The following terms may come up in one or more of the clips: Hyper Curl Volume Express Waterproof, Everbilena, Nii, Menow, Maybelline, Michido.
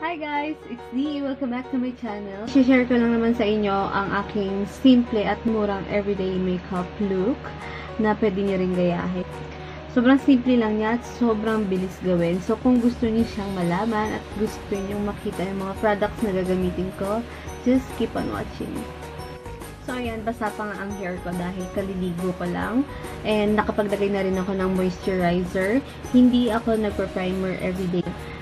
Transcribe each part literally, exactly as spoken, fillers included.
Hi guys! It's Nii. Welcome back to my channel. Share ko lang naman sa inyo ang aking simple at murang everyday makeup look na pwede nyo rin gayahin. Sobrang simple lang niya at sobrang bilis gawin. So kung gusto niyo siyang malaman at gusto niyo makita yung mga products na gagamitin ko, just keep on watching. So ayan, basa pa nga ang hair ko dahil kaliligo ko lang. And nakapaglagay na rin ako ng moisturizer. Hindi ako nagpa-primer everyday.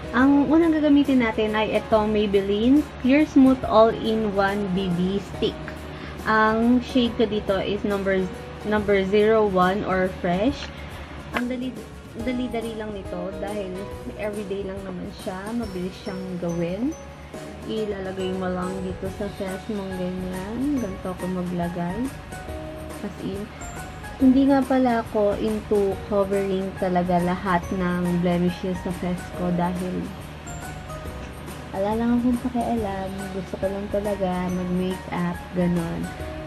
Ang unang gagamitin natin ay itong Maybelline Clear Smooth All-in-one B B Stick. Ang shade ko dito is number number zero one or Fresh. Ang dali-dali lang nito dahil everyday lang naman siya. Mabilis siyang gawin. Ilalagay mo lang dito sa face mong ganyan. Ganito ko maglagay. As in, hindi nga pala ako into covering talaga lahat ng blemishes sa face ko dahil ala lang akong pakialam. Gusto ko lang talaga mag-makeup, ganon.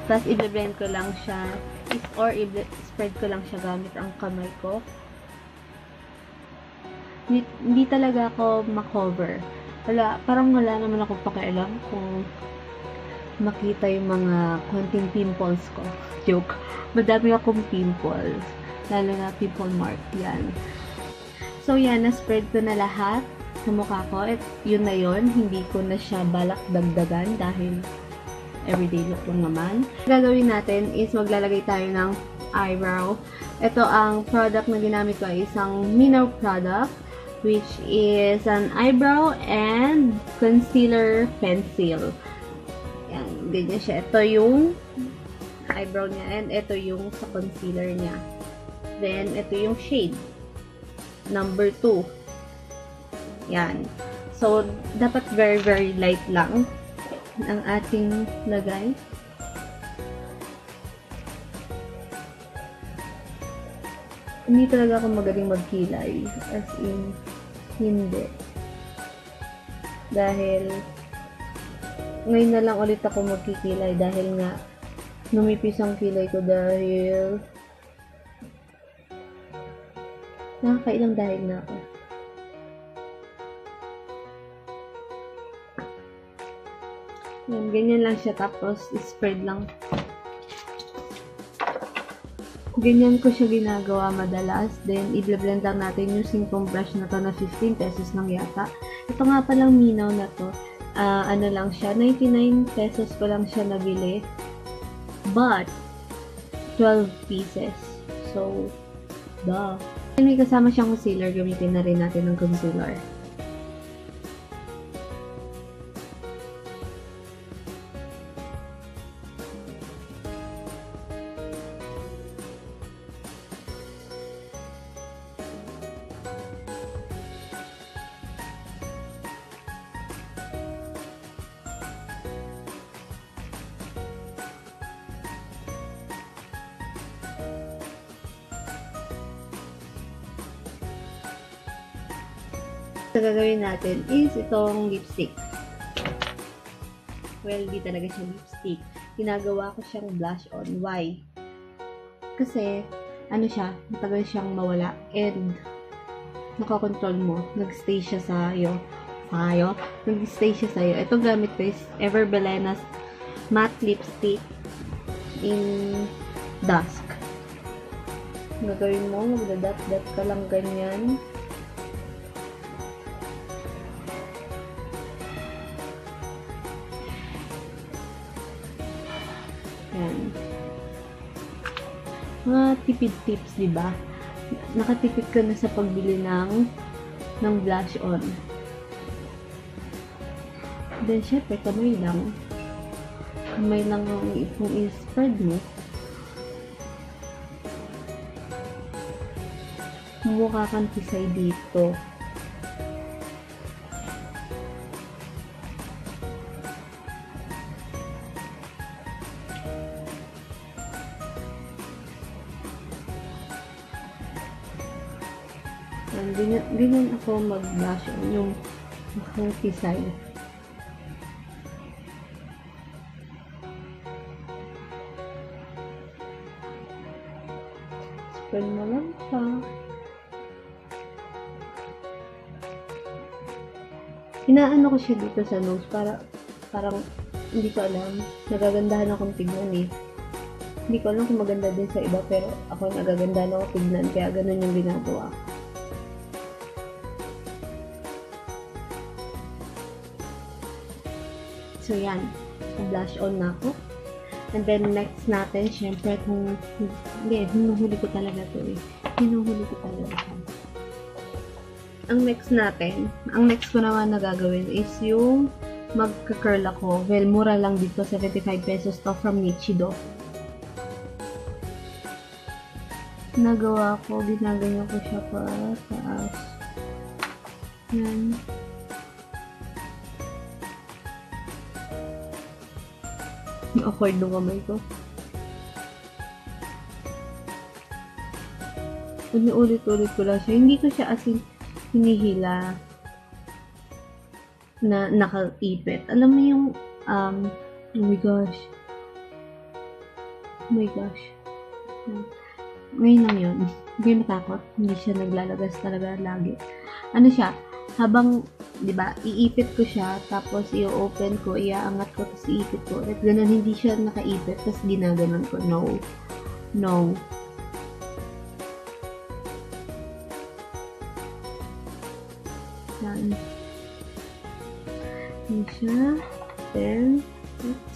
Tapos, i-blend ko lang siya is or i-spread ko lang siya gamit ang kamay ko. Hindi, hindi talaga ako makover. Wala, parang wala naman akong pakialam kung makita yung mga konting pimples ko. Joke. Madami akong pimples. Lalo na pimple mark. Yan. So, yan. Na-spread ko na lahat sa mukha ko. At yun na yun. Hindi ko na siya balak dagdagan dahil everyday look lang naman. Gagawin natin is maglalagay tayo ng eyebrow. Ito ang product na ginamit ko ay isang Menow product which is an eyebrow and concealer pencil. Yan, ganyan siya. Ito yung eyebrow niya and ito yung sa concealer niya. Then, ito yung shade. Number two. Yan. So, dapat very, very light lang ang ating lagay. Hindi talaga ako magaling magkilay. As in, hindi. Dahil ngayon na lang ulit ako magkikilay dahil nga numipis ang kilay ko dahil nakakailang dahil na ako. Yan, ganyan lang siya tapos spread lang. Ganyan ko siya ginagawa madalas. Then, i-blend lang natin yung singkong brush na to na fifteen pesos lang yata. Ito nga palang Menow na to. Uh, ano lang siya, ninety-nine pesos ko lang siya nabili, but twelve pieces, so duh. And may kasama siyang concealer, gamitin na rin natin ng concealer. Sa gagawin natin is itong lipstick. Well, di talaga siya lipstick. Ginagawa ko siyang blush on. Why? Kasi, ano siya, matagal siyang mawala. And, nakakontrol mo. Nag-stay siya sa'yo. Sa'yo? Nag-stay siya sa'yo. Ito gamit ko is Everbilena's Matte Lipstick in Dusk. Gagawin mo, magdadat-dat ka lang ganyan. Yan. Mga tipid tips, diba? Nakatipid ka na sa pagbili ng ng blush on. Then, syempre, kamay lang. Kamay lang kung i-spread mo. Mukha kang pisay dito. Ganyan ako mag-blush on yung mukhang pisay. Spread mo lang pa. Inaano ko siya dito sa nose para parang hindi ko alam. Nagagandahan akong tignan eh. Hindi ko alam kung maganda din sa iba pero ako nagagandahan ako tignan kaya ganun yung ginagawa. So yan, blush on na ako. And then next natin, syempre kung hindi, hinuhuli ko talaga to eh. Hinuhuli ko talaga to. Ang next natin, ang next ko naman na gagawin is yung magka-curl ako. Well, mura lang dito, seventy-five pesos to from Michido. Nagawa ko, binaganyan ko siya pa taas. Yan. Awkward nung kamay ko. Ulit-ulit ko lang siya. Hindi ko siya as in hinihila na nakaipit. Alam mo yung um, oh my gosh. Oh my gosh. Ngayon lang yun. Hindi yung natakot. Hindi siya naglalagas talaga lagi. Ano siya? Habang, di ba, iipit ko siya, tapos i-open ko, iaangat ko, tapos iipit ko. At ganun, hindi siya nakaipit, tapos ginaganon ko. No. No. Yan. Yan siya. Then, oops.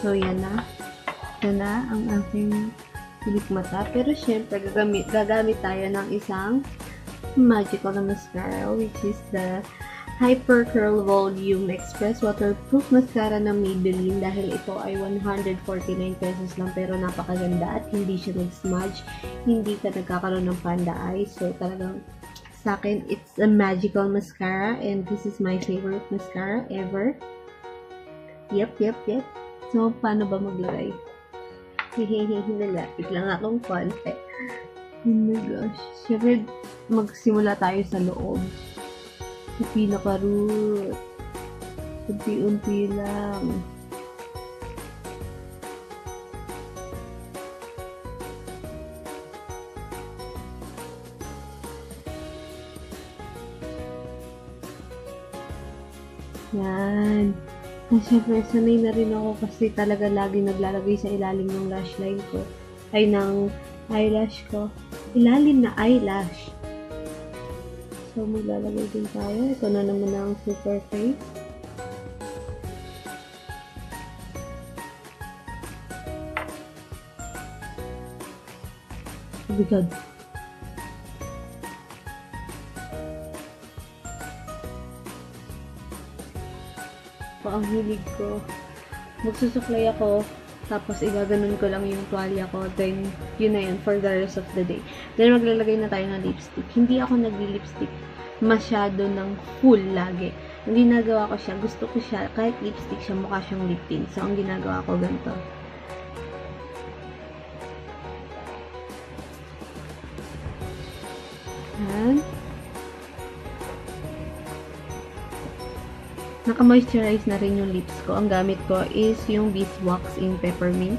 So, yan na. Yan na ang aking bilik mata. Pero, syempre, gagamit, gagamit tayo ng isang magical na mascara, which is the Hyper Curl Volume Express Waterproof Mascara ng Maybelline. Dahil ito ay one hundred forty-nine pesos lang, pero napakaganda at hindi siya nag-smudge. Hindi ka nagkakaroon ng panda eyes. So, talagang sa akin, it's a magical mascara. And this is my favorite mascara ever. Yep, yep, yep. So, paano ba maglagay? Hehehehe, nalapit lang akong konti. Oh my gosh. Siyempre, magsimula tayo sa loob. Sa pinaka-root. Unti-unti lang. Yan. Siyempre, sanay na rin ako kasi talaga lagi naglalagay sa ilalim ng lash line ko. Ay, ng eyelash ko. Ilalim na eyelash. So, maglalagay din tayo. Ito na naman ang super face. Oh my God. Ang hilig ko. Magsusuklay ako, tapos igaganon ko lang yung tuwalya ko, then yun na yun for the rest of the day. Then maglalagay na tayo ng lipstick. Hindi ako nagli-lipstick masyado ng full lagi. Ang ginagawa ko siya, gusto ko siya, kahit lipstick siya, mukha siyang lip tint. So, ang ginagawa ko ganito. Ayan. Naka-moisturize na rin yung lips ko. Ang gamit ko is yung beeswax in peppermint.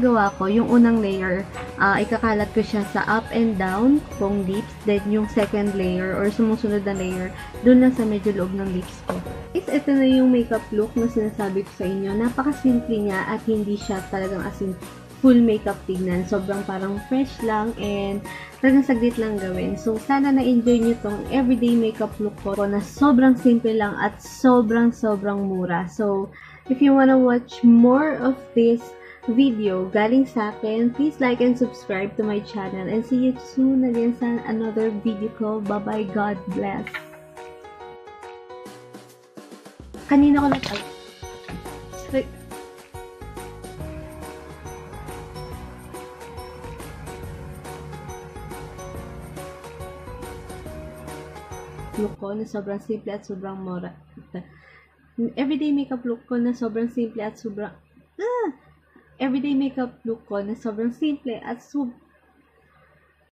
Gawa ko, yung unang layer, uh, ikakalat ko siya sa up and down kong lips, then yung second layer or sumusunod na layer, dun na sa medyo loob ng lips ko. Is, ito na yung makeup look na sinasabi ko sa inyo. Napakasimple niya at hindi siya talagang as in full makeup tignan. Sobrang parang fresh lang and talagang saglit lang gawin. So, sana na-enjoy nyo tong everyday makeup look ko na sobrang simple lang at sobrang sobrang mura. So, if you wanna watch more of this video galing sa akin, please like and subscribe to my channel and see you soon again sa another video ko. Bye bye, God bless. Kanina ko nag Sorry. look ko na sobrang simple at sobrang mura. Everyday makeup look ko na sobrang simple at sobrang... Ah! Everyday makeup look ko na sobrang simple at sobrang...